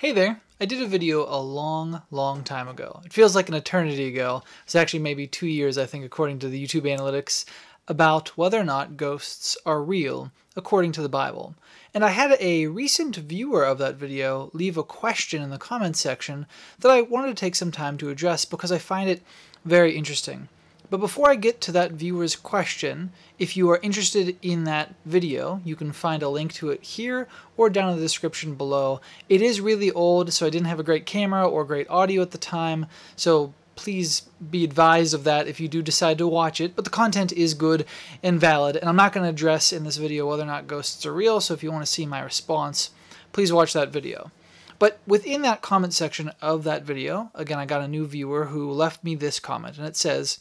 Hey there, I did a video a long time ago. It feels like an eternity ago. It's actually maybe 2 years, I think, according to the YouTube analytics, about whether or not ghosts are real according to the Bible. And I had a recent viewer of that video leave a question in the comments section that I wanted to take some time to address because I find it very interesting. But before I get to that viewer's question, if you are interested in that video, you can find a link to it here or down in the description below. It is really old, so I didn't have a great camera or great audio at the time, so please be advised of that if you do decide to watch it. But the content is good and valid, and I'm not going to address in this video whether or not ghosts are real, so if you want to see my response, please watch that video. But within that comment section of that video, again, I got a new viewer who left me this comment, and it says,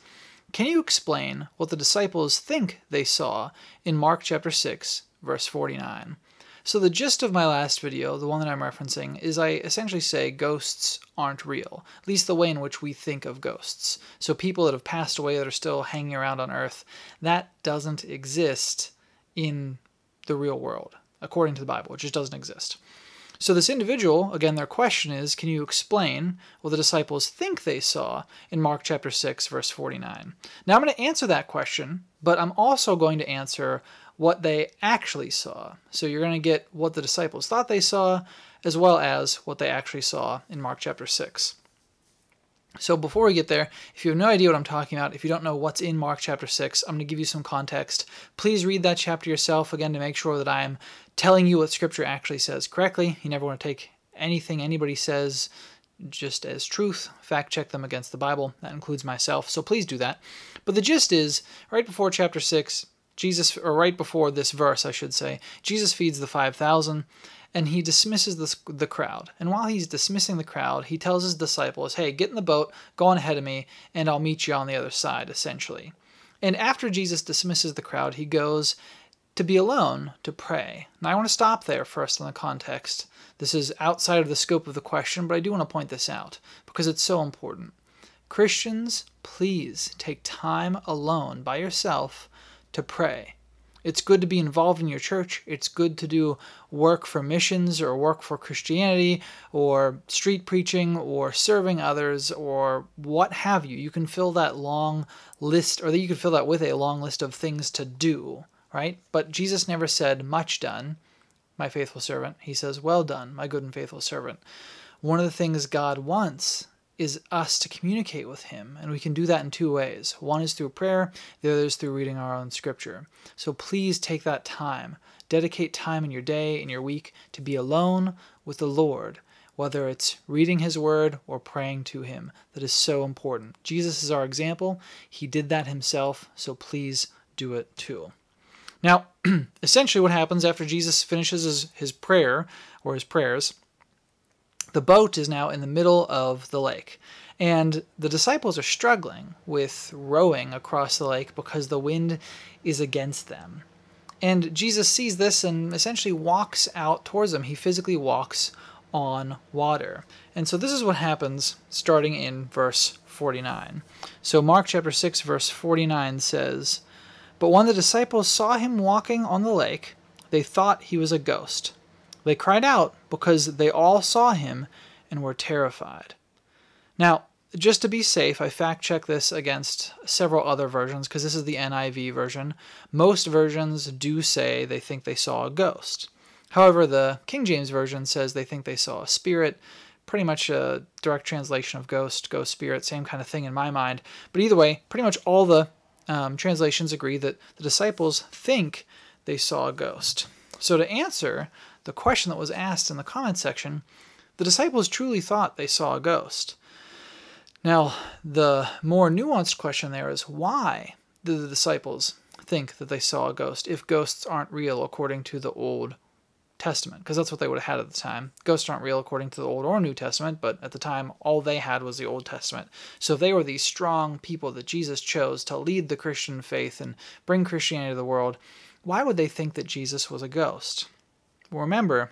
"Can you explain what the disciples think they saw in Mark chapter 6, verse 49? So the gist of my last video, the one that I'm referencing, is I essentially say ghosts aren't real, at least the way in which we think of ghosts. So people that have passed away that are still hanging around on earth, that doesn't exist in the real world, according to the Bible. It just doesn't exist. So this individual, again, their question is, can you explain what the disciples think they saw in Mark chapter 6, verse 49? Now, I'm going to answer that question, but I'm also going to answer what they actually saw. So you're going to get what the disciples thought they saw, as well as what they actually saw in Mark chapter 6. So before we get there, if you have no idea what I'm talking about, if you don't know what's in Mark chapter 6, I'm going to give you some context. Please read that chapter yourself, again, to make sure that I'm telling you what Scripture actually says correctly. You never want to take anything anybody says just as truth. Fact check them against the Bible. That includes myself, so please do that. But the gist is, right before chapter 6, Jesus, or right before this verse, I should say, Jesus feeds the 5,000, and he dismisses the crowd. And while he's dismissing the crowd, he tells his disciples, hey, get in the boat, go on ahead of me, and I'll meet you on the other side, essentially. And after Jesus dismisses the crowd, he goes to be alone to pray. Now, I want to stop there first in the context. This is outside of the scope of the question, but I do want to point this out because it's so important. Christians, please take time alone by yourself to pray. It's good to be involved in your church. It's good to do work for missions or work for Christianity or street preaching or serving others or what have you. You can fill that long list, or you can fill that with a long list of things to do, right? But Jesus never said, much done, my faithful servant. He says, well done, my good and faithful servant. One of the things God wants is us to communicate with him, and we can do that in two ways. One is through prayer, the other is through reading our own scripture. So please take that time. Dedicate time in your day, in your week, to be alone with the Lord, whether it's reading his word or praying to him. That is so important. Jesus is our example. He did that himself, so please do it too. Now, essentially what happens after Jesus finishes his prayer, or his prayers, the boat is now in the middle of the lake, and the disciples are struggling with rowing across the lake because the wind is against them. And Jesus sees this and essentially walks out towards them. He physically walks on water. And so this is what happens starting in verse 49. So Mark chapter 6, verse 49 says, "But when the disciples saw him walking on the lake, they thought he was a ghost. They cried out because they all saw him and were terrified." Now, just to be safe, I fact-checked this against several other versions because this is the NIV version. Most versions do say they think they saw a ghost. However, the King James Version says they think they saw a spirit, pretty much a direct translation of ghost, ghost spirit, same kind of thing in my mind. But either way, pretty much all the translations agree that the disciples think they saw a ghost. So to answer the question that was asked in the comment section, the disciples truly thought they saw a ghost. Now, the more nuanced question there is, why did the disciples think that they saw a ghost if ghosts aren't real according to the Old Testament? Because that's what they would have had at the time. Ghosts aren't real according to the Old or New Testament, but at the time, all they had was the Old Testament. So if they were these strong people that Jesus chose to lead the Christian faith and bring Christianity to the world, why would they think that Jesus was a ghost? Well, remember,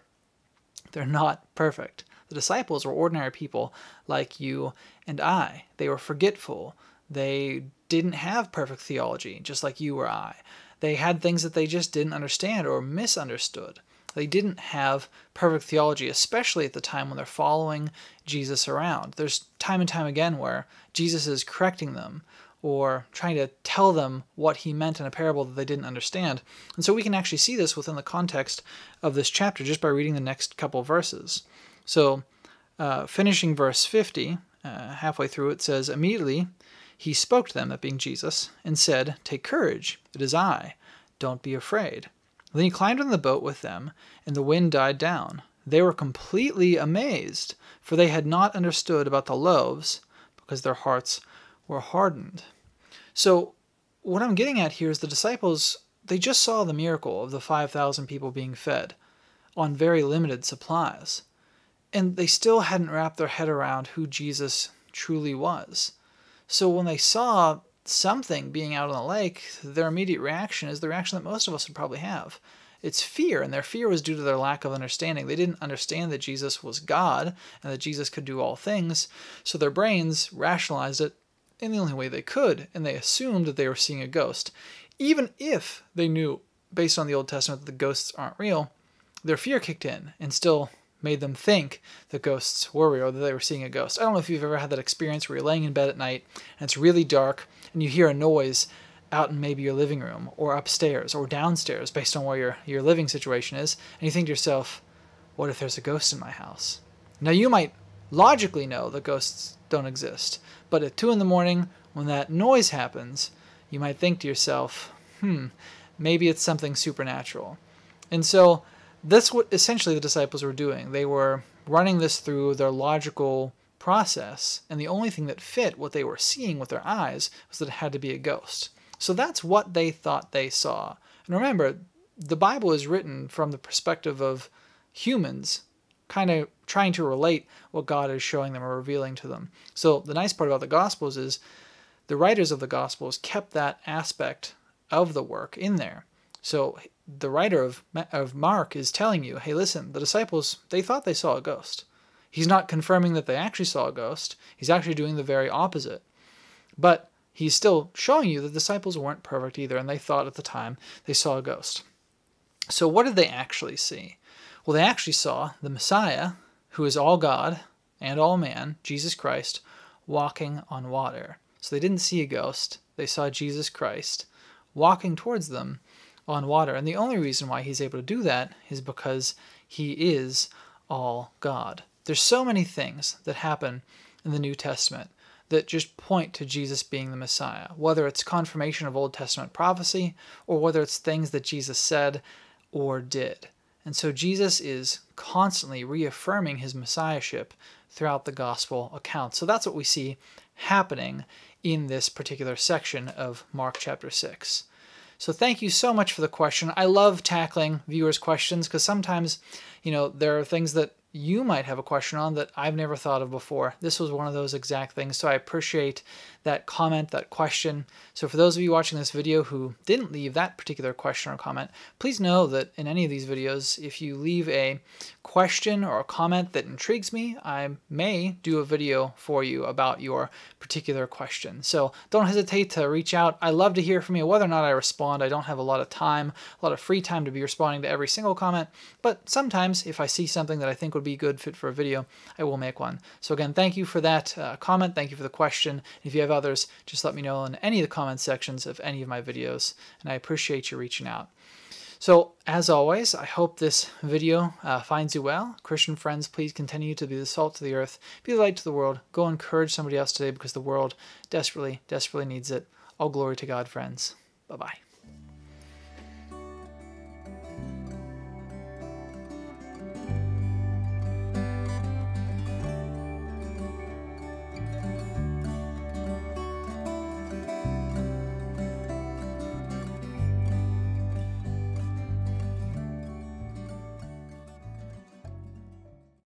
they're not perfect. The disciples were ordinary people like you and I. They were forgetful. They didn't have perfect theology, just like you or I. They had things that they just didn't understand or misunderstood. They didn't have perfect theology, especially at the time when they're following Jesus around. There's time and time again where Jesus is correcting them or trying to tell them what he meant in a parable that they didn't understand. And so we can actually see this within the context of this chapter just by reading the next couple verses. So finishing verse 50, halfway through it says, "Immediately he spoke to them," that being Jesus, "and said, 'Take courage, it is I, don't be afraid.' Then he climbed on the boat with them, and the wind died down. They were completely amazed, for they had not understood about the loaves, because their hearts were hardened." So what I'm getting at here is the disciples, they just saw the miracle of the 5,000 people being fed on very limited supplies. And they still hadn't wrapped their head around who Jesus truly was. So when they saw something being out on the lake, their immediate reaction is the reaction that most of us would probably have. It's fear, and their fear was due to their lack of understanding. They didn't understand that Jesus was God and that Jesus could do all things, so their brains rationalized it in the only way they could, and they assumed that they were seeing a ghost. Even if they knew, based on the Old Testament, that the ghosts aren't real, their fear kicked in and still made them think that ghosts were real, that they were seeing a ghost. I don't know if you've ever had that experience where you're laying in bed at night, and it's really dark, and you hear a noise out in maybe your living room, or upstairs, or downstairs, based on where your living situation is, and you think to yourself, what if there's a ghost in my house? Now you might logically know that ghosts don't exist, but at 2 in the morning, when that noise happens, you might think to yourself, maybe it's something supernatural. And so that's what essentially the disciples were doing. They were running this through their logical process, and the only thing that fit what they were seeing with their eyes was that it had to be a ghost. So that's what they thought they saw. And remember, the Bible is written from the perspective of humans kind of trying to relate what God is showing them or revealing to them. So the nice part about the Gospels is the writers of the Gospels kept that aspect of the work in there. So the writer of Mark is telling you, hey, listen, the disciples, they thought they saw a ghost. He's not confirming that they actually saw a ghost. He's actually doing the very opposite. But he's still showing you the disciples weren't perfect either, and they thought at the time they saw a ghost. So what did they actually see? Well, they actually saw the Messiah, who is all God and all man, Jesus Christ, walking on water. So they didn't see a ghost. They saw Jesus Christ walking towards them on water. And the only reason why he's able to do that is because he is all God. There's so many things that happen in the New Testament that just point to Jesus being the Messiah, whether it's confirmation of Old Testament prophecy or whether it's things that Jesus said or did. And so Jesus is constantly reaffirming his messiahship throughout the gospel account. So that's what we see happening in this particular section of Mark chapter 6. So thank you so much for the question. I love tackling viewers' questions because sometimes, there are things that you might have a question on that I've never thought of before. This was one of those exact things, so I appreciate that comment, that question. So for those of you watching this video who didn't leave that particular question or comment, please know that in any of these videos, if you leave a question or a comment that intrigues me, I may do a video for you about your particular question. So don't hesitate to reach out. I love to hear from you. Whether or not I respond, I don't have a lot of time, a lot of free time to be responding to every single comment, but sometimes if I see something that I think would be good fit for a video, I will make one. So again, thank you for that comment. Thank you for the question. If you have others, just let me know in any of the comment sections of any of my videos, and I appreciate you reaching out. So as always, I hope this video finds you well. Christian friends, please continue to be the salt to the earth, be the light to the world. Go encourage somebody else today because the world desperately, desperately needs it. All glory to God, friends. Bye-bye.